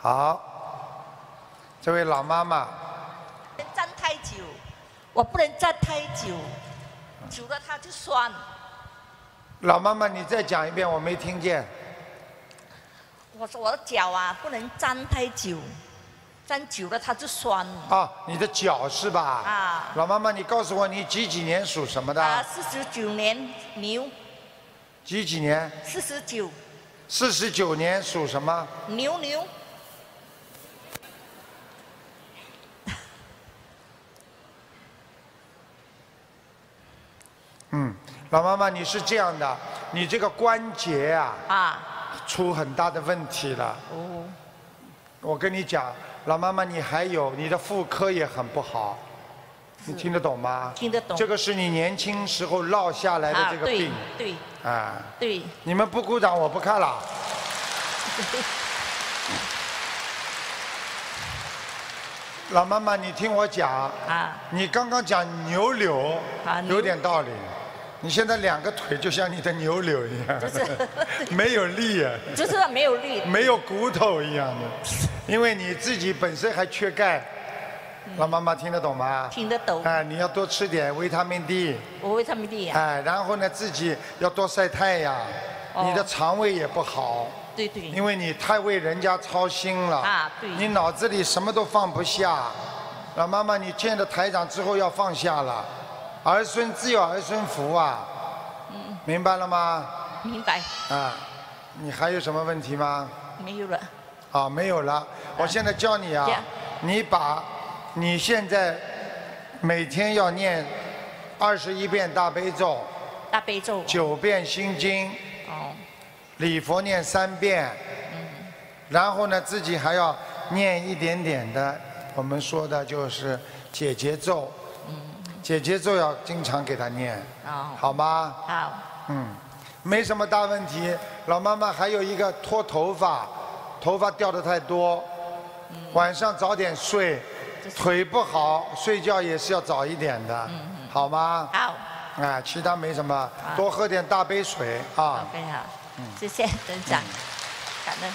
好，这位老妈妈。不能站太久，我不能站太久，久了它就酸。老妈妈，你再讲一遍，我没听见。我说我的脚啊，不能站太久，站久了它就酸。啊，你的脚是吧？啊。老妈妈，你告诉我你几年属什么的？啊，49年牛。几年？49。49年属什么？牛。嗯，老妈妈，你是这样的，你这个关节啊。啊。 出很大的问题了。哦，我跟你讲，老妈妈，你还有你的妇科也很不好，你听得懂吗？听得懂。这个是你年轻时候落下来的这个病。对。对。啊。对。你们不鼓掌，我不看了。老妈妈，你听我讲。啊。你刚刚讲牛柳，有点道理。 你现在两个腿就像你的牛柳一样，就是没有力啊，就是没有力，没有骨头一样的，因为你自己本身还缺钙。老妈妈听得懂吗？听得懂。哎，你要多吃点维他命 D。我维他命 D 呀。哎，然后呢，自己要多晒太阳，你的肠胃也不好。对对。因为你太为人家操心了。啊，对。你脑子里什么都放不下。老妈妈，你见了台长之后要放下了。 儿孙自有儿孙福啊，明白了吗？明白。啊，你还有什么问题吗？没有了。啊，没有了。我现在教你啊，你把你现在每天要念21遍大悲咒，9遍心经，礼佛念3遍，然后呢自己还要念一点点的，我们说的就是解结咒。 姐姐就要经常给她念，好吗？好。嗯，没什么大问题。老妈妈还有一个脱头发，头发掉得太多，晚上早点睡，腿不好，睡觉也是要早一点的，好吗？好。啊，其他没什么，多喝点大杯水啊。大杯啊，谢谢，等一下，感恩。